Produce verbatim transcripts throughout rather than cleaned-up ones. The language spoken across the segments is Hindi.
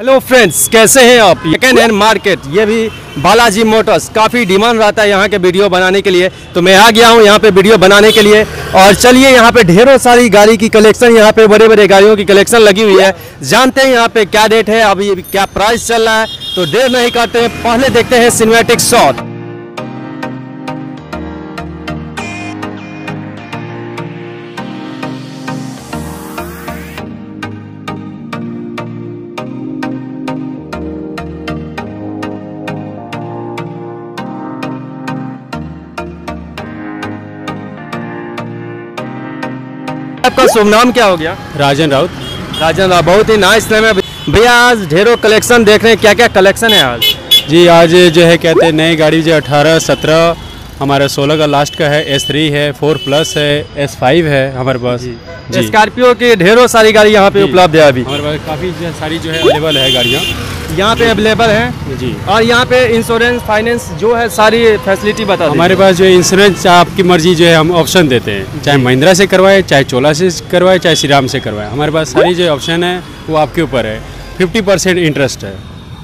हेलो फ्रेंड्स, कैसे हैं आप। सेकेंड हैंड मार्केट, ये भी बालाजी मोटर्स, काफ़ी डिमांड रहता है यहाँ के वीडियो बनाने के लिए, तो मैं आ गया हूँ यहाँ पे वीडियो बनाने के लिए। और चलिए, यहाँ पे ढेरों सारी गाड़ी की कलेक्शन, यहाँ पे बड़े बड़े गाड़ियों की कलेक्शन लगी हुई है। जानते हैं यहाँ पे क्या रेट है, अभी क्या प्राइस चल रहा है, तो देर नहीं करते हैं, पहले देखते हैं सिनेमैटिक शॉट। आपका शुभ नाम क्या हो गया? राजन राउत। राजन राउत, बहुत ही नाइस नेम है भैया। आज ढेरों कलेक्शन देख रहे हैं, क्या क्या कलेक्शन है आज? जी, आज जो है कहते हैं नई गाड़ी जो अठारह सत्रह हमारा सोलह का लास्ट का है, एस थ्री है, फोर प्लस है, एस फाइव है हमारे पास। स्कॉर्पियो की ढेरों सारी गाड़ी यहाँ पे उपलब्ध है। अभी हमारे पास काफ़ी सारी जो है अवेलेबल है गाड़ियाँ यहाँ पे अवेलेबल है जी। और यहाँ पे इंश्योरेंस फाइनेंस जो है सारी फैसिलिटी बता दीजिए। हमारे पास जो है इंश्योरेंस आपकी मर्जी जो है हम ऑप्शन देते हैं, चाहे महिंद्रा से करवाए, चाहे चोला से करवाए, चाहे श्रीराम से करवाए, हमारे पास सारी जो ऑप्शन है वो आपके ऊपर है। फिफ्टी परसेंट इंटरेस्ट है,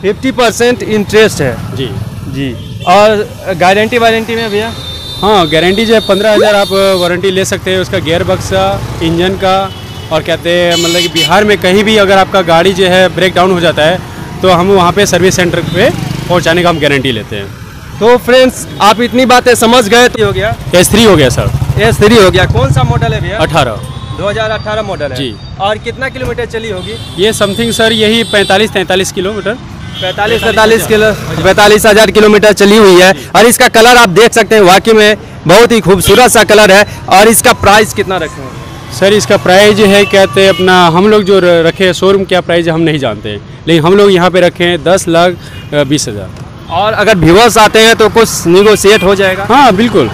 फिफ्टी परसेंट इंटरेस्ट है जी जी। और गारंटी वारंटी में भैया? हाँ, गारंटी जो है पंद्रह हज़ार आप वारंटी ले सकते हैं उसका, गियर बक्स का, इंजन का। और कहते हैं मतलब कि बिहार में कहीं भी अगर आपका गाड़ी जो है ब्रेक डाउन हो जाता है तो हम वहाँ पे सर्विस सेंटर पे पहुँचाने का हम गारंटी लेते हैं। तो फ्रेंड्स, आप इतनी बातें समझ गए। तो हो गया एस थ्री हो गया सर, एस थ्री हो गया। कौन सा मॉडल है भैया? अठारह, दो हज़ार अठारह मॉडल है जी। और कितना किलोमीटर चली होगी ये? समथिंग सर यही पैंतालीस तैंतालीस किलोमीटर पैंतालीस पैंतालीस किलो पैंतालीस हज़ार किलोमीटर चली हुई है। और इसका कलर आप देख सकते हैं, वाकई में बहुत ही खूबसूरत सा कलर है। और इसका प्राइस कितना रखें सर? इसका प्राइस है कहते हैं अपना, हम लोग जो रखे हैं शोरूम क्या प्राइस हम नहीं जानते हैं, लेकिन हम लोग यहाँ पे रखे हैं दस लाख बीस हज़ार। और अगर व्यूअर्स आते हैं तो कुछ निगोशिएट हो जाएगा? हाँ, बिल्कुल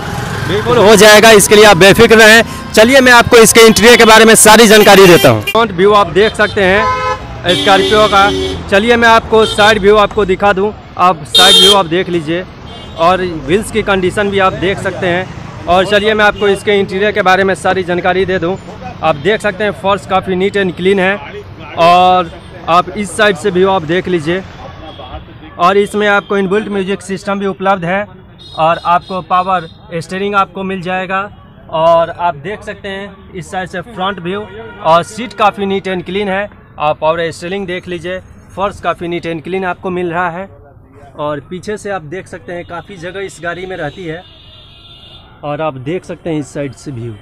बिल्कुल हो जाएगा, इसके लिए आप बेफिक्र रहें। चलिए, मैं आपको इसके इंटीरियर के बारे में सारी जानकारी देता हूँ। फ्रंट व्यू आप देख सकते हैं स्कॉर्पियो का। चलिए, मैं आपको साइड व्यू आपको दिखा दूँ। आप साइड व्यू आप देख लीजिए, और व्हील्स की कंडीशन भी आप देख सकते हैं। और चलिए, मैं आपको इसके इंटीरियर के बारे में सारी जानकारी दे दूं। आप देख सकते हैं फर्श काफ़ी नीट एंड क्लीन है। और आप इस साइड से भी आप देख लीजिए। और इसमें आपको इनबिल्ट म्यूजिक सिस्टम भी उपलब्ध है। और आपको पावर स्टीयरिंग आपको मिल जाएगा। और आप देख सकते हैं इस साइड से फ्रंट व्यू। और सीट काफ़ी नीट एंड क्लीन है, आप पावर स्टीयरिंग देख लीजिए। फर्श काफ़ी नीट एंड क्लीन आपको मिल रहा है। और पीछे से आप देख सकते हैं काफ़ी जगह इस गाड़ी में रहती है। और आप देख सकते हैं इस साइड से व्यू,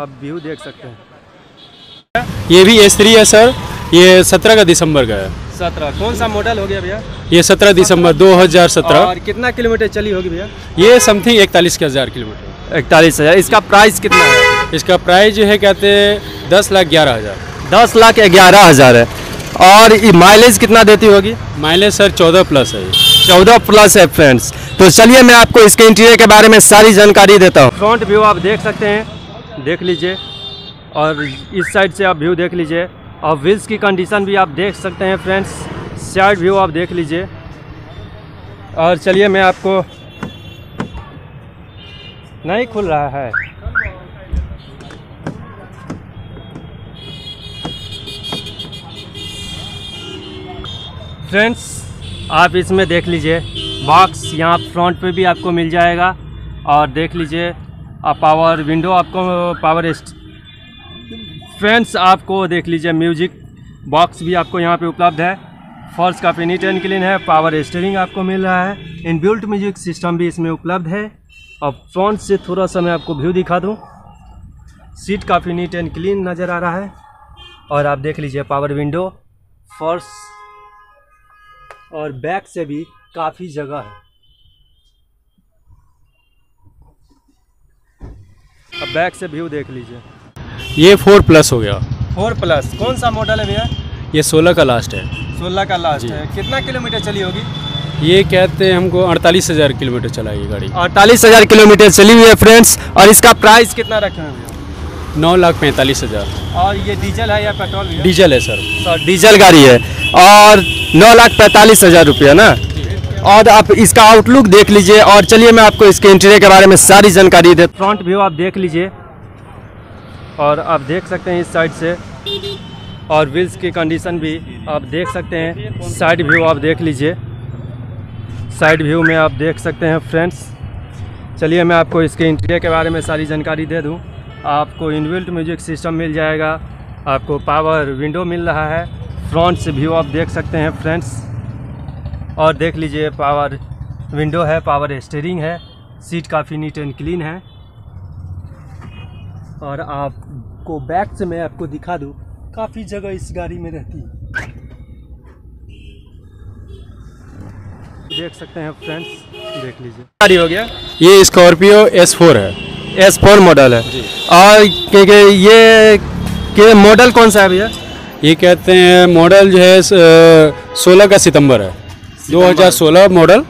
आप व्यू देख सकते हैं। ये भी एस थ्री है सर, ये सत्रह का दिसंबर का है। सत्रह, कौन सा मॉडल हो गया भैया? ये सत्रह दिसंबर दो हज़ार सत्रह। और कितना किलोमीटर चली होगी भैया? ये समथिंग इकतालीस हज़ार किलोमीटर, इकतालीस हज़ार। इसका प्राइस कितना है? इसका प्राइस जो है कहते हैं दस लाख ग्यारह हज़ार दस लाख ग्यारह हज़ार है। और माइलेज कितना देती होगी? माइलेज सर चौदह प्लस है, चौदह प्लस है फ्रेंड्स। तो चलिए, मैं आपको इसके इंटीरियर के बारे में सारी जानकारी देता हूँ। फ्रंट व्यू आप देख सकते हैं, देख लीजिए। और इस साइड से आप व्यू देख लीजिए। और व्हील्स की कंडीशन भी आप देख सकते हैं फ्रेंड्स। साइड व्यू आप देख लीजिए। और चलिए, मैं आपको नहीं खुल रहा है। फ्रेंड्स, आप इसमें देख लीजिए बॉक्स यहाँ फ्रंट पे भी आपको मिल जाएगा। और देख लीजिए आप पावर विंडो आपको पावर फ्रेंड्स आपको देख लीजिए म्यूजिक बॉक्स भी आपको यहाँ पे उपलब्ध है। फर्श काफ़ी नीट एंड क्लीन है, पावर स्टीयरिंग आपको मिल रहा है, इनबिल्ट म्यूजिक सिस्टम भी इसमें उपलब्ध है। और फ्रंट से थोड़ा सा मैं आपको व्यू दिखा दूँ। सीट काफ़ी नीट एंड क्लीन नज़र आ रहा है। और आप देख लीजिए पावर विंडो, फर्श और बैक से भी काफी जगह है। अब बैक से व्यू देख लीजिए। ये फोर प्लस हो गया। फोर प्लस कौन सा मॉडल है भैया? ये सोलह का लास्ट है। सोलह का लास्ट है। कितना किलोमीटर चली होगी? ये कहते हैं हमको अड़तालीस हज़ार किलोमीटर चला ये गाड़ी। अड़तालीस हज़ार किलोमीटर चली हुई है फ्रेंड्स। और इसका प्राइस कितना रखे हैं भैया? नौ लाख पैंतालीस हज़ार। और ये डीजल है या पेट्रोल? डीजल है सर, सर डीजल गाड़ी है। और नौ लाख पैंतालीस हज़ार रुपया ना। और आप इसका आउटलुक देख लीजिए। और चलिए, मैं आपको इसके इंटीरियर के बारे में सारी जानकारी दे। फ्रंट व्यू आप देख लीजिए। और आप देख सकते हैं इस साइड से और व्हील्स की कंडीशन भी आप देख सकते हैं। साइड व्यू आप देख लीजिए, साइड व्यू में आप देख सकते हैं फ्रेंड्स। चलिए मैं आपको इसके इंटीरियर के बारे में सारी जानकारी दे दूं। आपको इनबिल्ट म्यूजिक सिस्टम मिल जाएगा, आपको पावर विंडो मिल रहा है। फ्रंट से व्यू आप देख सकते हैं फ्रेंड्स, और देख लीजिए पावर विंडो है, पावर स्टीयरिंग है, सीट काफ़ी नीट एंड क्लीन है। और आपको बैक से मैं आपको दिखा दूँ, काफ़ी जगह इस गाड़ी में रहती है, देख सकते हैं फ्रेंड्स। देख लीजिए गाड़ी हो गया, ये स्कॉर्पियो एस फोर है, एस फोर मॉडल है जी। और के, के ये के मॉडल कौन सा है भैया? ये कहते हैं मॉडल जो है सोलह का सितंबर है, दो हज़ार सोलह मॉडल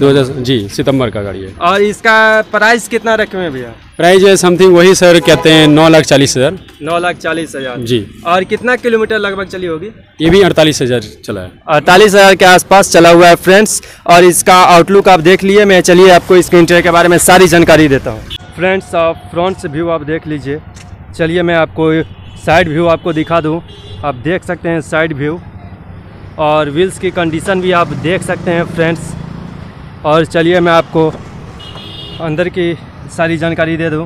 दो हज़ार जी सितंबर का गाड़ी है। और इसका प्राइस कितना रखे हुए भैया? प्राइस है समथिंग वही सर कहते हैं नौ लाख चालीस हज़ार नौ लाख चालीस हज़ार जी। और कितना किलोमीटर लगभग चली होगी? ये भी अड़तालीस हज़ार चला है, अड़तालीस हज़ार के आसपास चला हुआ है फ्रेंड्स। और इसका आउटलुक आप देख लीजिए। मैं चलिए आपको इसके इंटीरियर के बारे में सारी जानकारी देता हूँ फ्रेंड्स। आप फ्रंट व्यू आप देख लीजिए। चलिए मैं आपको साइड व्यू आपको दिखा दूँ। आप देख सकते हैं साइड व्यू, और व्हील्स की कंडीशन भी आप देख सकते हैं फ्रेंड्स। और चलिए मैं आपको अंदर की सारी जानकारी दे दूं।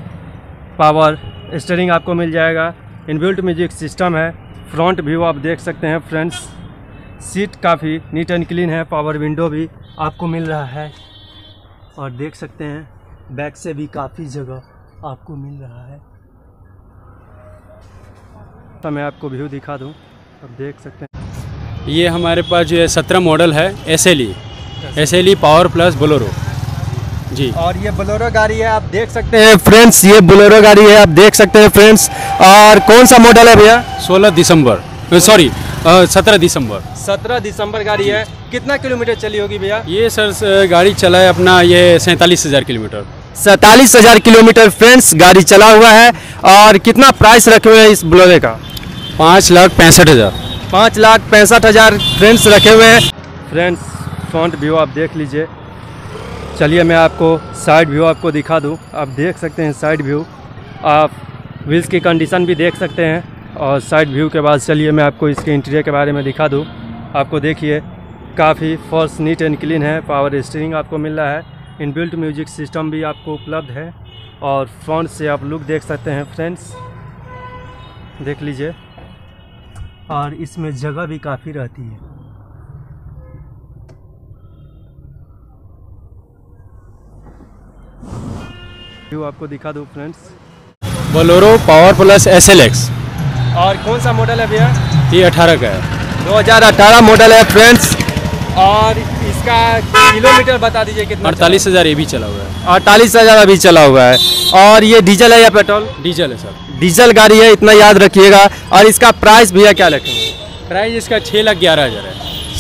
पावर स्टीयरिंग आपको मिल जाएगा, इनबिल्ट म्यूजिक सिस्टम है, फ्रंट व्यू आप देख सकते हैं फ्रेंड्स। सीट काफ़ी नीट एंड क्लीन है, पावर विंडो भी आपको मिल रहा है। और देख सकते हैं बैक से भी काफ़ी जगह आपको मिल रहा है। तो मैं आपको व्यू दिखा दूं, आप देख सकते हैं। ये हमारे पास जो है सत्रह मॉडल है, S L E S L E power plus Bolero जी। और ये बोलेरो गाड़ी है, आप देख सकते हैं फ्रेंड्स। ये बोलेरो गाड़ी है, आप देख सकते हैं फ्रेंड्स। और कौन सा मॉडल है भैया? सोलह दिसंबर सॉरी सत्रह दिसंबर सत्रह दिसंबर गाड़ी है। कितना किलोमीटर चली होगी भैया? ये सर गाड़ी चला है अपना ये सैंतालीस हज़ार किलोमीटर सैंतालीस हज़ार किलोमीटर फ्रेंड्स गाड़ी चला हुआ है। और कितना प्राइस रखे हुए हैं इस बोलेरो का? पाँच लाख पैंसठ हज़ार पाँच लाख पैंसठ हज़ार फ्रेंड्स रखे हुए हैं फ्रेंड्स। फ्रंट व्यू आप देख लीजिए। चलिए मैं आपको साइड व्यू आपको दिखा दूं। आप देख सकते हैं साइड व्यू, आप व्हील्स की कंडीशन भी देख सकते हैं। और साइड व्यू के बाद चलिए मैं आपको इसके इंटीरियर के बारे में दिखा दूं। आपको देखिए काफ़ी फर्श नीट एंड क्लीन है, पावर स्टीयरिंग आपको मिल रहा है, इनबिल्ट म्यूजिक सिस्टम भी आपको उपलब्ध है। और फ्रंट से आप लुक देख सकते हैं फ्रेंड्स, देख लीजिए। और इसमें जगह भी काफ़ी रहती है। आपको दिखा दो friends, Bolero power plus S L X. और कौन सा मॉडल है भैया? ये अठारह का है, दो हज़ार अठारह मॉडल है फ्रेंड्स। और इसका किलोमीटर बता दीजिए कितना? अड़तालीस हज़ार ये भी चला हुआ है, अड़तालीस हज़ार अभी चला हुआ है। और ये डीजल है या पेट्रोल? डीजल है सर, डीजल गाड़ी है, इतना याद रखिएगा। और इसका प्राइस भैया क्या रखेंगे? प्राइस इसका छः लाख ग्यारह हज़ार है,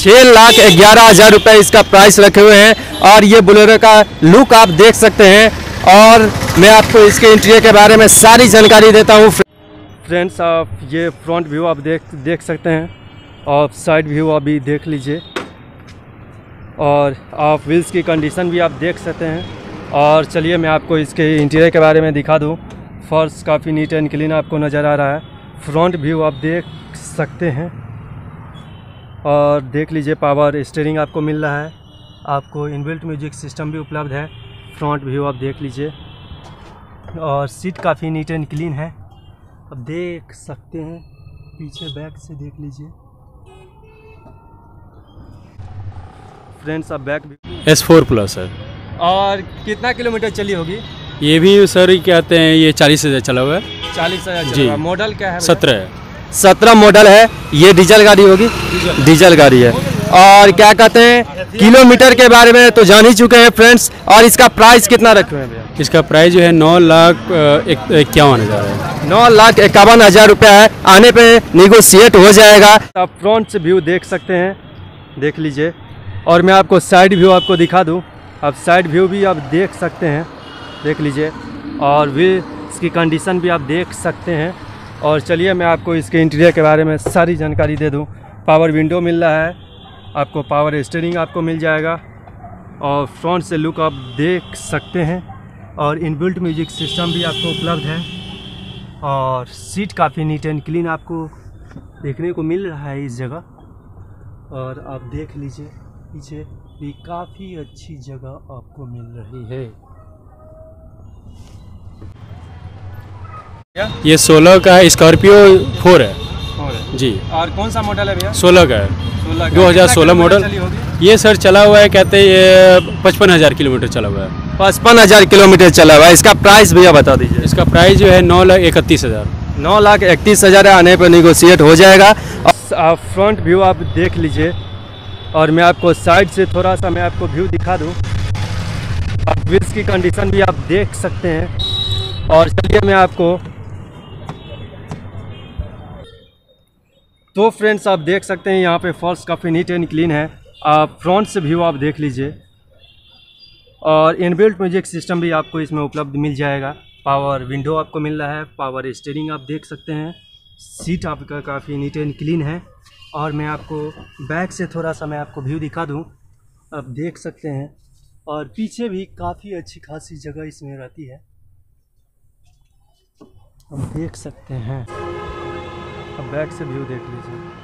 छः लाख ग्यारह हज़ार रुपये इसका प्राइस रखे हुए हैं। और ये बोलेरो का लुक आप देख सकते हैं। और मैं आपको इसके इंटीरियर के बारे में सारी जानकारी देता हूँ फ्रेंड्स। आप ये फ्रंट व्यू आप देख देख सकते हैं, और साइड व्यू आप भी देख लीजिए। और आप व्हील्स की कंडीशन भी आप देख सकते हैं। और चलिए मैं आपको इसके इंटीरियर के बारे में दिखा दूँ। फर्श काफ़ी नीट एंड क्लीन आपको नज़र आ रहा है। फ्रंट व्यू आप देख सकते हैं, और देख लीजिए पावर स्टीयरिंग आपको मिल रहा है, आपको इनबिल्ट म्यूजिक सिस्टम भी उपलब्ध है। फ्रंट व्यू आप देख लीजिए। और सीट काफ़ी नीट एंड क्लीन है, आप देख सकते हैं। पीछे बैक से देख लीजिए फ्रेंड्स, आप बैक एस फोर प्लस है। और कितना किलोमीटर चली होगी? ये भी सर कहते हैं ये चालीस हज़ार चला हुआ है, चालीस हज़ार जी। मॉडल क्या है? सत्रह है, सत्रह मॉडल है। ये डीजल गाड़ी होगी, डीजल गाड़ी है। और क्या कहते हैं किलोमीटर के बारे में तो जान ही चुके हैं फ्रेंड्स। और इसका प्राइस कितना रखे हैं भैया? इसका प्राइस जो है नौ लाख इक्यावन हज़ार है, नौ लाख इक्यावन हज़ार रुपया है। आने पे निगोशिएट हो जाएगा। आप फ्रंट से व्यू देख सकते हैं, देख लीजिए। और मैं आपको साइड व्यू आपको दिखा दूँ। आप साइड व्यू भी आप देख सकते हैं, देख लीजिए। और व्हील्स की कंडीशन भी आप देख सकते हैं। और चलिए मैं आपको इसके इंटीरियर के बारे में सारी जानकारी दे दूँ। पावर विंडो मिल रहा है, आपको पावर स्टीयरिंग आपको मिल जाएगा। और फ्रंट से लुक आप देख सकते हैं। और इनबिल्ट म्यूजिक सिस्टम भी आपको उपलब्ध है। और सीट काफ़ी नीट एंड क्लीन आपको देखने को मिल रहा है इस जगह। और आप देख लीजिए पीछे भी काफ़ी अच्छी जगह आपको मिल रही है। ये सोलह का स्कॉर्पियो फोर है, है जी। और कौन सा मॉडल है भैया? सोलह का है, दो हज़ार सोलह मॉडल। ये सर चला हुआ है, कहते हैं ये पचपन हज़ार किलोमीटर चला हुआ है। पचपन हज़ार किलोमीटर चला हुआ है। इसका प्राइस भैया बता दीजिए। इसका प्राइस जो है नौ लाख इकतीस हज़ार नौ लाख इकतीस हज़ार आने पर निगोशिएट हो जाएगा। आप फ्रंट व्यू आप देख लीजिए, और मैं आपको साइड से थोड़ा सा मैं आपको व्यू दिखा दूँ। आप व्हील्स की कंडीशन भी आप देख सकते हैं। और चलिए मैं आपको, तो फ्रेंड्स आप देख सकते हैं यहाँ पे फॉल्स काफ़ी नीट एंड क्लीन है। आप फ्रंट से व्यू आप देख लीजिए। और इनबिल्ट म्यूजिक सिस्टम भी आपको इसमें उपलब्ध मिल जाएगा। पावर विंडो आपको मिल रहा है, पावर स्टीयरिंग आप देख सकते हैं। सीट आपका काफ़ी नीट एंड क्लीन है। और मैं आपको बैक से थोड़ा सा मैं आपको व्यू दिखा दूं, आप देख सकते हैं। और पीछे भी काफ़ी अच्छी खासी जगह इसमें रहती है, हम देख सकते हैं। अब बैक से व्यू देख लीजिए।